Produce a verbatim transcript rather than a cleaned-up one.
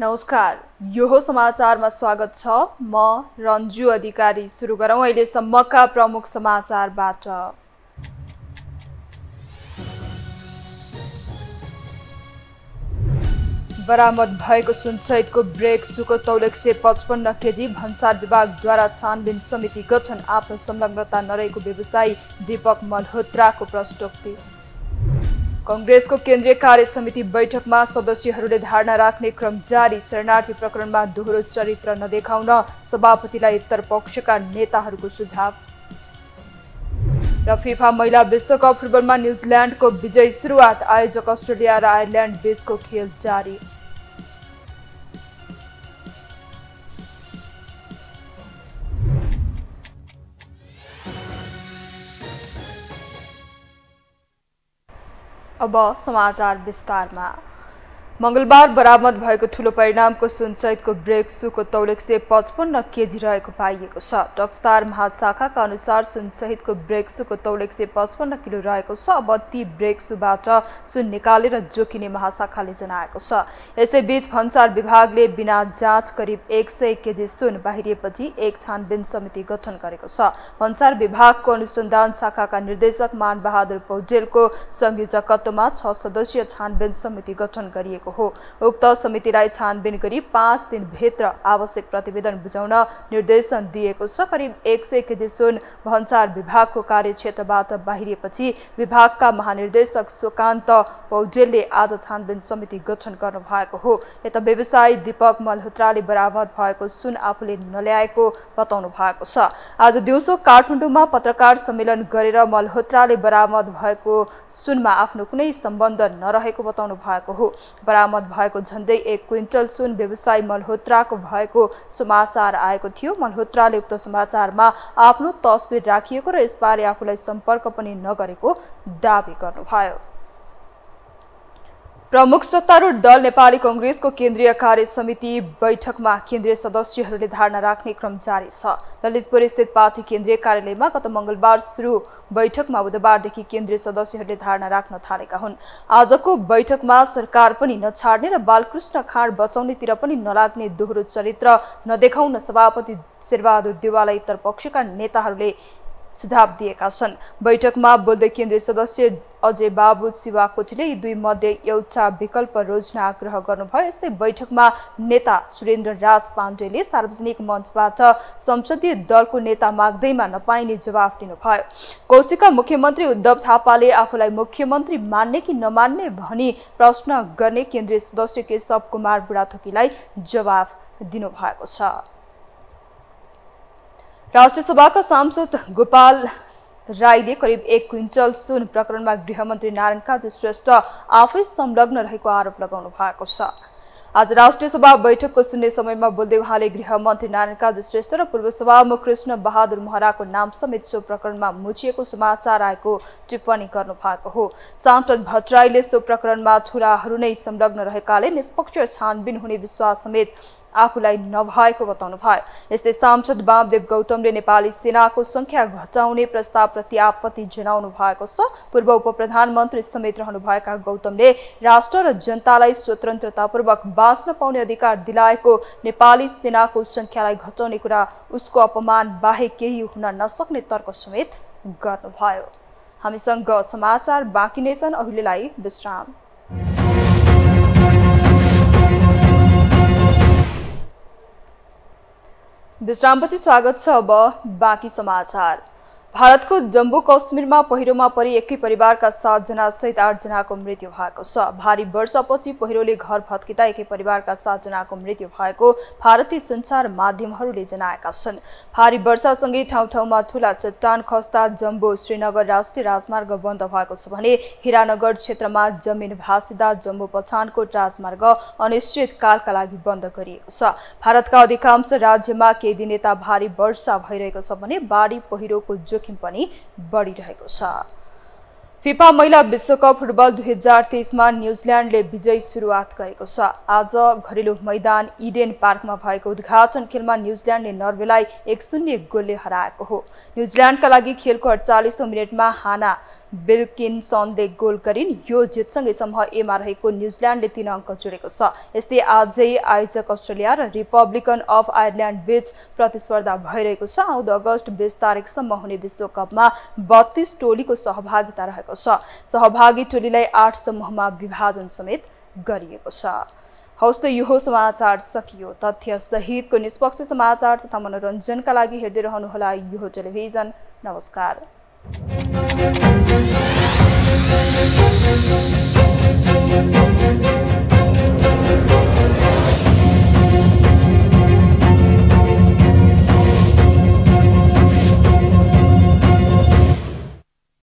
नमस्कार, यो समाचारमा स्वागत छ। म रञ्जु अधिकारी। सुरु गरौं अहिलेसम्मका प्रमुख समाचारबाट। बरामद भएको सुनसहितको ब्रेक सुको तौलक से पचपन्न केजी भन्सार विभागद्वारा छानबिन समिति गठन। आफ्नो संलग्नता नरहेको व्यवसायी दीपक मल्होत्राको प्रश्नोक्ति। कांग्रेस को केन्द्रीय कार्य समिति बैठक में सदस्यहरूले धारणा राख्ने क्रम जारी। शरणार्थी प्रकरण में दोहोरो चरित्र नदेखाउन सभापतिलाई उत्तर पक्ष का नेताहरूको सुझाव। र फिफा महिला विश्वकप फुटबल में न्यूजीलैंड को विजयी सुरुआत। आयोजक अस्ट्रेलिया र आयरलैंड बीच को खेल जारी। अब समाचार विस्तारमा। मंगलबार बरामद भएको ठूलो परिणामको सुनसहितको ब्रेक सुको तौलक से पचपन्न केजी रहेको पाइएको छ। टक्सटार महाशाखाका अनुसार सुनसहितको ब्रेक सुको तौलक से पचपन्न किलो रहेको छ। अब ती ब्रेक सुबाट सुन निकालेर जोखिने महाशाखाले जनाएको छ। यसैबीच भन्सार विभागले बिना जाँच करिब एक सय केजी सुन बाहिरिएपछि एक छानबिन समिति गठन गरेको छ। भन्सार विभागको अनुसन्धान शाखाका निर्देशक मानबहादुर पौडेलको संयोजकत्वमा छ सदस्यीय छानबिन समिति गठन गरिएको हो। उक्त समितिलाई छानबिन गरी पांच दिन भित्र आवश्यक प्रतिवेदन बुझाउन निर्देशन दिएको छ। करीब एक सय केजी सुन भन्सार विभाग को कार्यक्षेत्रबाट बाहिरिएपछि विभाग का महानिर्देशक सुकान्त पौडेलले आज छानबिन समिति गठन गर्नु भएको हो। यता व्यवसायी दीपक मल्होत्राले बरामद भएको सुन आफूले नल्याएको बताउनु भएको छ। आज दिउँसो काठमाडौँमा पत्रकार सम्मेलन गरेर मल्होत्राले बरामद भएको सुनमा आफ्नो कुनै सम्बन्ध नरहेको बताउनु भएको हो। बरामद भएको झण्डै एक क्विन्टल सुन व्यवसायी मल्होत्राको भएको समाचार आएको थियो। मल्होत्राले उक्त समाचारमा आफ्नो तस्बिर राखिएको र यसबारे आफूलाई सम्पर्क पनि नगरेको दावी गर्नुभयो। प्रमुख सत्तारूढ दल नेपाली कांग्रेसको केन्द्रीय कार्य समिति बैठकमा केन्द्रीय सदस्यहरूले धारणा राख्ने क्रम जारी छ। ललितपुर स्थित पार्टी केन्द्रीय कार्यालयमा गत मंगलबार सुरु बैठकमा बुधबारदेखि केन्द्रीय सदस्यहरूले धारणा राख्न थालेका हुन्। आजको बैठकमा सरकार पनि नछाड्ने र बालकृष्ण खाँड बचाउनेतिर पनि नलाग्ने दोहोरो चरित्र नदेखाउन सभापति शेरबहादुर देवालय उत्तरपक्षका नेताहरूले सुझाव दिएका छन्। बैठकमा बोल्दै केन्द्रीय सदस्य अजय बाबू शिवाकोटीले यी दुई मध्ये एउटा विकल्प रोज्न आग्रह गर्नुभयो। यस्तै बैठकमा नेता सुरेन्द्र राज पाण्डेले सार्वजनिक मञ्चबाट संसदीय दलको नेता माग्दैमा नपाइने जवाफ दिनुभयो। कौशिका मुख्यमन्त्री उद्धव थापाले आफूलाई मुख्यमन्त्री मान्ने कि नमान्ने भनी प्रश्न गर्ने केन्द्रीय सदस्य केशव कुमार बुढाथोकीलाई जवाफ दिनुभएको छ। राष्ट्रसभाका सांसद गोपाल राईले करिब एक क्विन्टल सुन प्रकरणमा गृहमन्त्री नारायणकाजी श्रेष्ठ आफै संलग्न रहेको आरोप लगाउनु भएको छ। आज राष्ट्रिय सभा बैठकको सुन्ने समयमा बोल्दै उहाँले गृहमन्त्री नारायणकाजी श्रेष्ठ र पूर्व सभामुख कृष्ण बहादुर महराको नाम समेत सो प्रकरणमा मुछिएको समाचार आएको टिप्पणी गर्नुभएको हो। सांसद भट्टराईले सो प्रकरणमा ठुलाहरू नै संलग्न रहेकाले निष्पक्ष छानबिन हुने विश्वास समेत आफूलाई नभएको बताउनु भयो। यस्तै सांसद बामदेव गौतमले नेपाली सेनाको संख्या घटाउने प्रस्तावप्रति आपत्ति जनाउनु भएको छ। पूर्व उप प्रधानमन्त्री समेत रहनुभएका गौतमले राष्ट्र र जनतालाई स्वतन्त्रतापूर्वक बाँच्न पाउने अधिकार दिलाएको नेपाली सेनाको संख्यालाई घटाउने कुरा उसको अपमान बाहेक केही हुन नसक्ने तर्क समेत गर्नुभयो। हामीसँग समाचार बाँकी नै छन्, अहिलेलाई विश्राम। विश्रामपछि स्वागत छ। अब बाँकी समाचार। भारत को जम्मू कश्मीर में पहिरो में परी एक ही परिवार का सात जना सहित आठ जना को मृत्यु भएको छ। भारी वर्षापछि पहिरोले घर भत्किँदा एक ही परिवार का सात जना को मृत्यु भएको भारतीय संचार माध्यमहरूले जनाएका छन्। भारी वर्षासँगै ठाउँ ठाउँमा ठूला चट्टान खस्ता जम्बू श्रीनगर राष्ट्रिय राजमार्ग बन्द भएको छ भने हिरानगर क्षेत्रमा जमिन भासिँदा जम्मू पठानकोट राजमार्ग अनिश्चित कालका लागि बन्द गरिएको छ। भारतका अधिकांश राज्यमा केही दिन यता भारी वर्षा भइरहेको छ भने बाढी पहिरोको जोखिम पनि बढिरहेको छ। फिफा महिला विश्वकप फुटबल दुई हजार तेईस में न्यूजीलैंडले विजयी सुरुआत गरेको छ। आज घरेलु मैदान ईडेन पार्क में भएको उद्घाटन खेल में न्यूजीलैंडले नर्वेलाई एक शून्य गोलले हराएको हो। न्यूजीलैंडका लागि खेल को अड़चालीसौं मिनट में हाना बिल्किन्सनले गोल गरिन्। यो जितसँगै समूह ए में रहेको न्यूजीलैंडले तीन अंक जोडेको छ। यस्तै आज आयोजक अस्ट्रेलिया र रिपब्लिकन अफ आयरल्याण्ड बीच प्रतिस्पर्धा भइरहेको छ। चौध अगस्त बीस तारिकसम्म हुने विश्वकप में बत्तीस टोली को सहभागिता रहेको छ। सहभागी टोलीलाई आठ समूहमा विभाजन समेत गरिएको छ। हौस् त यो समाचार सकियो। तथ्य सहितको निष्पक्ष समाचार तथा मनोरञ्जनका लागि हेर्दै रहनुहोला यो टेलिभिजन। नमस्कार।